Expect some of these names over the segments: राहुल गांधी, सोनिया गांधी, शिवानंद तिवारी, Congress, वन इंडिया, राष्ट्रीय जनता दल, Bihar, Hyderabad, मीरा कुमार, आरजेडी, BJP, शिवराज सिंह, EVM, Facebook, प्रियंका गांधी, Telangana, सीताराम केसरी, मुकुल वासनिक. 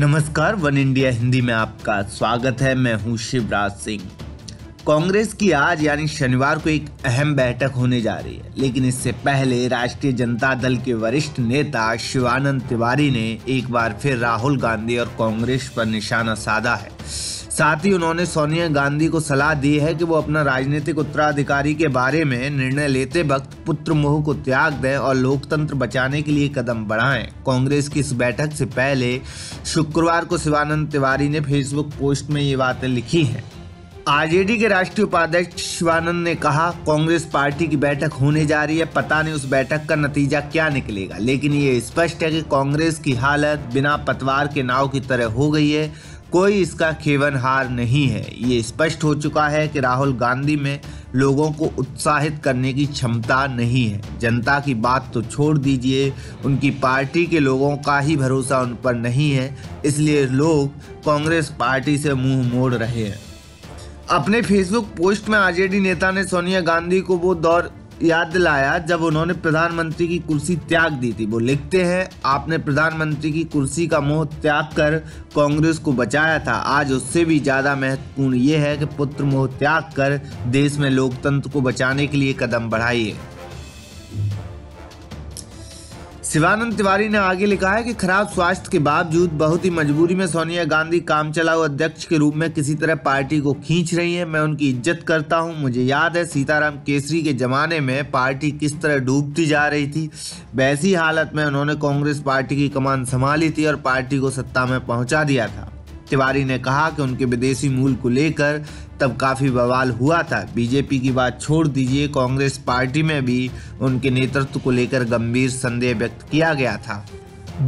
नमस्कार, वन इंडिया Hindi में आपका स्वागत है। मैं हूं शिवराज सिंह। कांग्रेस की आज यानी शनिवार को एक अहम बैठक होने जा रही है, लेकिन इससे पहले राष्ट्रीय जनता दल के वरिष्ठ नेता शिवानंद तिवारी ने एक बार फिर राहुल गांधी और कांग्रेस पर निशाना साधा है। साथ ही उन्होंने सोनिया गांधी को सलाह दी है कि वो अपना राजनीतिक उत्तराधिकारी के बारे में निर्णय लेते वक्त पुत्र मोह को त्याग दें और लोकतंत्र बचाने के लिए कदम बढ़ाएं। कांग्रेस की इस बैठक से पहले शुक्रवार को शिवानंद तिवारी ने फेसबुक पोस्ट में ये बातें लिखी हैं। आरजेडी के राष्ट्रीय उपाध्यक्ष शिवानंद ने कहा, कांग्रेस पार्टी की बैठक होने जा रही है, पता नहीं उस बैठक का नतीजा क्या निकलेगा, लेकिन ये स्पष्ट है कि कांग्रेस की हालत बिना पतवार के नाव की तरह हो गई है, कोई इसका खेवनहार नहीं है। ये स्पष्ट हो चुका है कि राहुल गांधी में लोगों को उत्साहित करने की क्षमता नहीं है। जनता की बात तो छोड़ दीजिए, उनकी पार्टी के लोगों का ही भरोसा उन पर नहीं है, इसलिए लोग कांग्रेस पार्टी से मुंह मोड़ रहे हैं। अपने फेसबुक पोस्ट में आरजेडी नेता ने सोनिया गांधी को वो दौर याद दिलाया जब उन्होंने प्रधानमंत्री की कुर्सी त्याग दी थी। वो लिखते हैं, आपने प्रधानमंत्री की कुर्सी का मोह त्याग कर कांग्रेस को बचाया था, आज उससे भी ज़्यादा महत्वपूर्ण ये है कि पुत्र मोह त्याग कर देश में लोकतंत्र को बचाने के लिए कदम बढ़ाइए। शिवानंद तिवारी ने आगे लिखा है कि खराब स्वास्थ्य के बावजूद बहुत ही मजबूरी में सोनिया गांधी कामचलाऊ अध्यक्ष के रूप में किसी तरह पार्टी को खींच रही है। मैं उनकी इज्जत करता हूं। मुझे याद है सीताराम केसरी के ज़माने में पार्टी किस तरह डूबती जा रही थी, वैसी हालत में उन्होंने कांग्रेस पार्टी की कमान संभाली थी और पार्टी को सत्ता में पहुँचा दिया था। तिवारी ने कहा कि उनके विदेशी मूल को लेकर तब काफ़ी बवाल हुआ था। बीजेपी की बात छोड़ दीजिए, कांग्रेस पार्टी में भी उनके नेतृत्व को लेकर गंभीर संदेह व्यक्त किया गया था।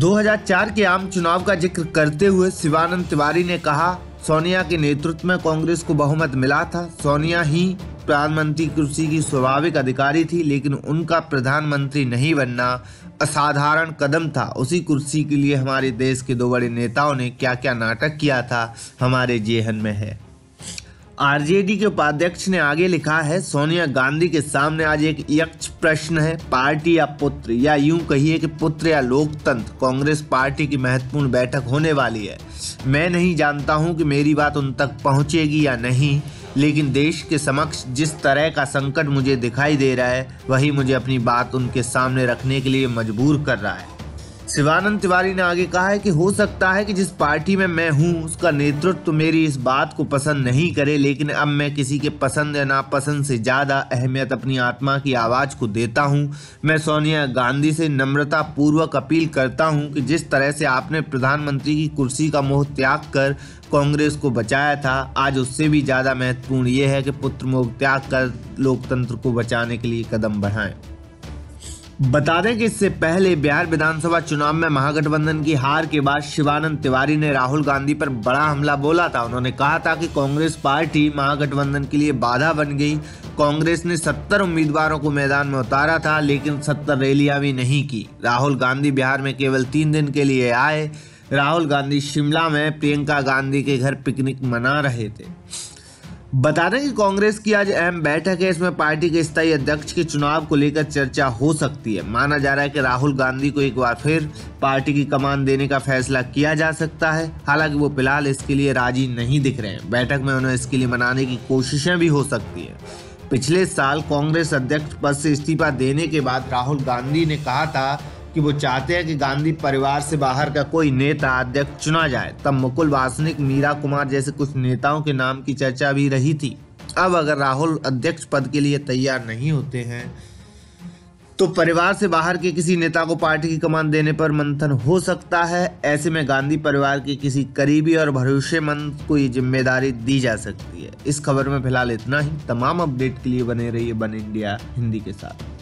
2004 के आम चुनाव का जिक्र करते हुए शिवानंद तिवारी ने कहा, सोनिया के नेतृत्व में कांग्रेस को बहुमत मिला था। सोनिया ही प्रधानमंत्री कुर्सी की स्वाभाविक अधिकारी थी, लेकिन उनका प्रधानमंत्री नहीं बनना असाधारण कदम था। उसी कुर्सी के लिए हमारे देश के दो बड़े नेताओं ने क्या क्या नाटक किया था, हमारे जेहन में है। आरजेडी के उपाध्यक्ष ने आगे लिखा है, सोनिया गांधी के सामने आज एक यक्ष प्रश्न है, पार्टी या पुत्र, या यूं कहिए कि पुत्र या लोकतंत्र। कांग्रेस पार्टी की महत्वपूर्ण बैठक होने वाली है। मैं नहीं जानता हूं कि मेरी बात उन तक पहुंचेगी या नहीं, लेकिन देश के समक्ष जिस तरह का संकट मुझे दिखाई दे रहा है, वही मुझे अपनी बात उनके सामने रखने के लिए मजबूर कर रहा है। शिवानंद तिवारी ने आगे कहा है कि हो सकता है कि जिस पार्टी में मैं हूं उसका नेतृत्व तो मेरी इस बात को पसंद नहीं करे, लेकिन अब मैं किसी के पसंद या नापसंद से ज़्यादा अहमियत अपनी आत्मा की आवाज़ को देता हूं। मैं सोनिया गांधी से नम्रतापूर्वक अपील करता हूं कि जिस तरह से आपने प्रधानमंत्री की कुर्सी का मोह त्याग कर कांग्रेस को बचाया था, आज उससे भी ज़्यादा महत्वपूर्ण ये है कि पुत्र मोह त्याग कर लोकतंत्र को बचाने के लिए कदम बढ़ाएं। बता दें कि इससे पहले बिहार विधानसभा चुनाव में महागठबंधन की हार के बाद शिवानंद तिवारी ने राहुल गांधी पर बड़ा हमला बोला था। उन्होंने कहा था कि कांग्रेस पार्टी महागठबंधन के लिए बाधा बन गई। कांग्रेस ने 70 उम्मीदवारों को मैदान में उतारा था, लेकिन 70 रैलियां भी नहीं की। राहुल गांधी बिहार में केवल 3 दिन के लिए आए। राहुल गांधी शिमला में प्रियंका गांधी के घर पिकनिक मना रहे थे। बता दें कि कांग्रेस की आज अहम बैठक है, इसमें पार्टी के स्थायी अध्यक्ष के चुनाव को लेकर चर्चा हो सकती है। माना जा रहा है कि राहुल गांधी को एक बार फिर पार्टी की कमान देने का फैसला किया जा सकता है। हालांकि वो फिलहाल इसके लिए राजी नहीं दिख रहे हैं। बैठक में उन्हें इसके लिए मनाने की कोशिशें भी हो सकती है। पिछले साल कांग्रेस अध्यक्ष पद से इस्तीफा देने के बाद राहुल गांधी ने कहा था कि वो चाहते हैं कि गांधी परिवार से बाहर का कोई नेता अध्यक्ष चुना जाए। तब मुकुल वासनिक, मीरा कुमार जैसे कुछ नेताओं के नाम की चर्चा भी रही थी। अब अगर राहुल अध्यक्ष पद के लिए तैयार नहीं होते हैं तो परिवार से बाहर के किसी नेता को पार्टी की कमान देने पर मंथन हो सकता है। ऐसे में गांधी परिवार के किसी करीबी और भरोसेमंद को ये जिम्मेदारी दी जा सकती है। इस खबर में फिलहाल इतना ही। तमाम अपडेट के लिए बने रहिए वन इंडिया हिंदी के साथ।